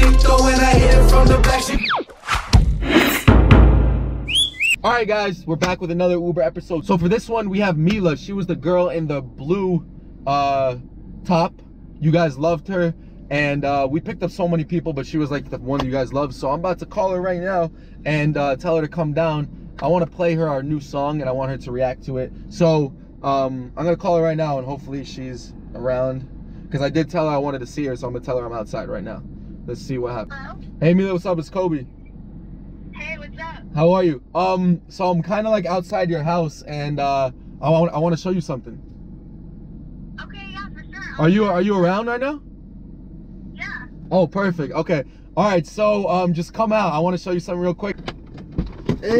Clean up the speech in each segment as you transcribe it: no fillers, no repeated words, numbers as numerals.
Despacito and I hit it from the back. Alright guys, we're back with another Uber episode. So for this one, we have Mila. She was the girl in the blue top. You guys loved her. And we picked up so many people, but she was like the one that you guys loved. So I'm about to call her right now and tell her to come down. I want to play her our new song and I want her to react to it. So I'm going to call her right now and hopefully she's around. Because I did tell her I wanted to see her, so I'm going to tell her I'm outside right now. Let's see what happens. Hello? Hey Mila, what's up? It's Kobe. Hey, what's up? How are you? So I'm kind of like outside your house, and I want to show you something. Okay, yeah, for sure. Are you around right now? Yeah. Oh, perfect. Okay. All right. So just come out. I want to show you something real quick. Hey,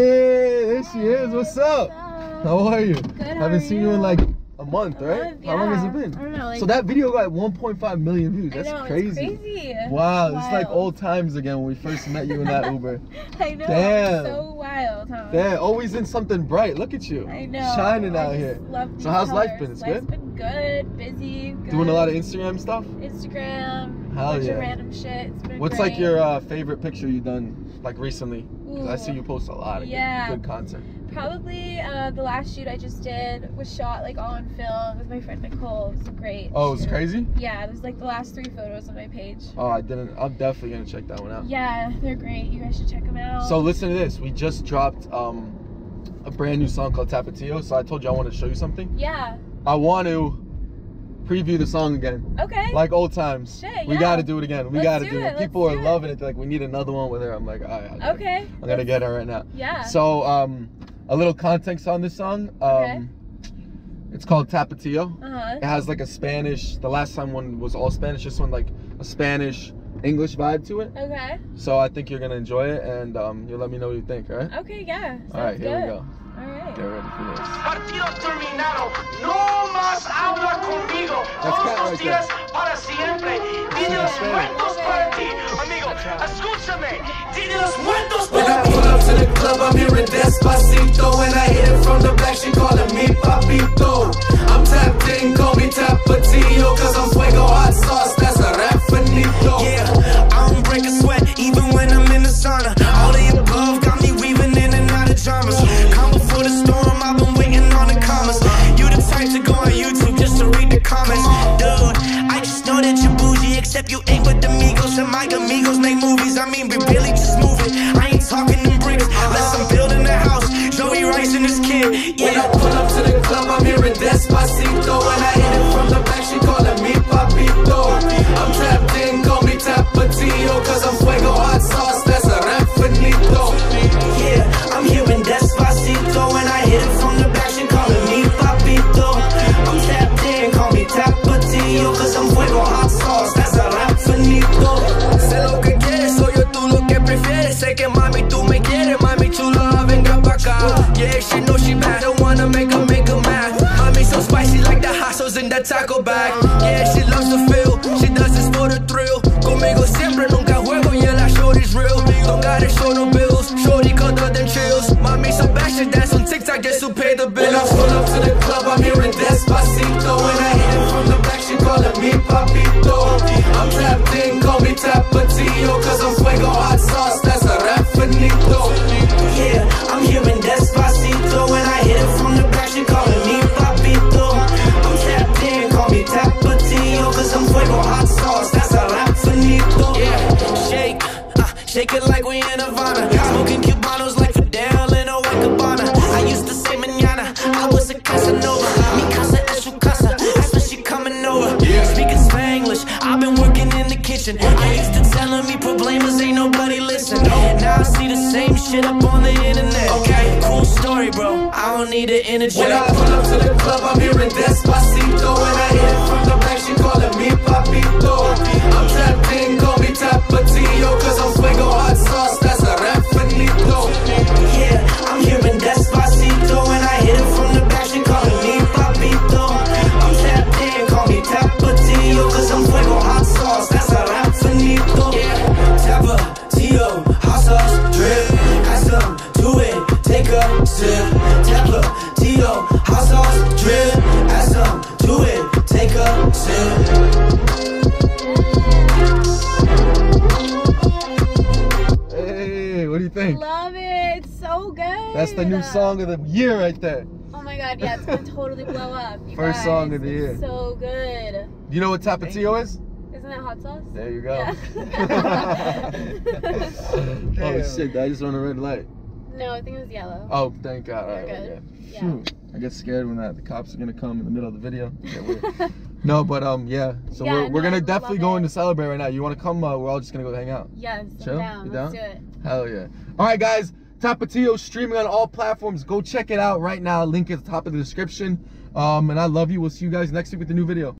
there she is. What's up? How are you? Good. Haven't seen you in like a month, right? Yeah. How long has it been? I don't know. Like, so that video got 1.5 million views. That's crazy. It's crazy. Wow, it's like old times again when we first met you in that Uber. I know. Damn. So wild, huh? Damn, always in something bright. Look at you. I know. Shining out here. So how's life been? It's good? Life's been good, busy, good. Doing a lot of Instagram stuff? Instagram. Hell yeah. Bunch of random shit. It's been What's great. Like your favorite picture you've done like recently? Ooh. I see you post a lot of good content. Probably the last shoot I just did was shot like all on film with my friend Nicole. It was great. Oh, it was crazy? Yeah, it was like the last 3 photos on my page. Oh, I'm definitely gonna check that one out. Yeah, they're great. You guys should check them out. So listen to this. We just dropped a brand new song called Tapatio. So I told you I wanted to show you something. Yeah. I want to preview the song again. Okay. Like old times. Shit, we gotta do it again. We gotta do it. People are loving it. They're like, we need another one with her. I'm like, all right. Okay. I'm gonna get her right now. Yeah. So a little context on this song. Okay. It's called Tapatio. Uh-huh. It has like a Spanish. The last time one was all Spanish. This one like a Spanish English vibe to it. Okay. So I think you're gonna enjoy it, and you'll let me know what you think. All right. Okay. Yeah. All right. Here we go. All right. Get ready for this. When I pull up to the club, I'm hearing Despacito. When I hit it from the back, she calling me Papito. I'm tapped in, call me Tapatio. Cause I'm fuego hot sauce, that's a rap for Nito. Yeah, I don't break a sweat, even when I'm in the sauna. All of your above got me weaving in and out of dramas. Come before the storm, I've been waiting on the commas. You the type to go on YouTube just to read the comments. Dude, I just know that you bougie, except you ain't with the Migos. And my amigos make movies, I mean, we really just move. Talking them bricks, unless I'm building a house. Joey Rice and his kid. Yeah. When I pull up to the club, I'm hearing Despacito. When I hit it from the back, she calling me Papito. I'm trapped in, call me Tapatio. Cause I'm fuego hot sauce, that's a rap for Nito. Yeah, I'm hearing Despacito. When I hit it from the back, she calling me Papito. I'm tapped in, call me Tapatio. Cause I'm fuego hot sauce, that's a rap for Nito. Sé lo que quieres, soy yo tú lo que prefieres. Sé que mami tú me quieres, mami chula, venga pa' acá. Yeah, she know she bad, don't wanna make her mad. Mami so spicy like the hot sauce in that taco bag. Yeah, she loves the feel, she does this for the thrill. Conmigo siempre, nunca juego, yeah, that shorty's real. Don't gotta show no bills, shorty cut out them chills. Mami so bad, she dance on TikTok just to pay the bill. When I pull up to the club, I'm hearing Despacito. When I hit it from the back, she calling me Papito. I'm trapped in, call me Tapatio. Cause I'm fuego hot sauce, that's a rap for Nito. Yeah, I'm hearing Despacito. When I hit it from the back, she calling me Papito. I'm tapped in, call me Tapatio. Cause I'm fuego hot sauce, that's a rap for Nito. Yeah, shake, shake it like we in Havana. Smoking Cubanos like Fidel in a white cabana. I used to say manana, I was a Casanova. Mi casa es su casa, that's when she coming over. Yeah. Speaking Spanglish, I've been working in the kitchen. I used to tell her me problemas, ain't nobody listen. Now I see the same shit up on the internet. Okay, cool story, bro. I don't need an energy. When I pull up to the club, I'm hearing Despacito. When I hit it from the back, she calling me Papito. I'm trapped in, call me Tapatio. Cause I'm fuego hot sauce, that's a rap for Nito. Yeah, I'm hearing Despacito. When I hit it from the back, she calling me Papito. I'm tapped in, call me Tapatio. Cause I'm fuego hot sauce, that's a rap for Nito. Yeah, Tapatio, hot sauce, drip. Got some, do it, take a sip. Tapatio, hot sauce, drip. Got some, do it, take a sip. That's the new song of the year right there. Oh my god, yeah, it's gonna totally blow up. First song of the year. So good. Do you know what Tapatio is? Isn't that hot sauce? There you go. Yeah. Oh shit, I just run a red light. No, I think it was yellow. Oh, thank god. All right, good. Yeah. Phew, I get scared when the cops are gonna come in the middle of the video. No, but yeah. So yeah, we're gonna definitely go in to celebrate right now. You wanna come? We're all just gonna go hang out. Yes, chill. Down. Let's do it. Hell yeah. All right, guys. Tapatio streaming on all platforms. Go check it out right now. Link is at the top of the description. And I love you. We'll see you guys next week with the new video.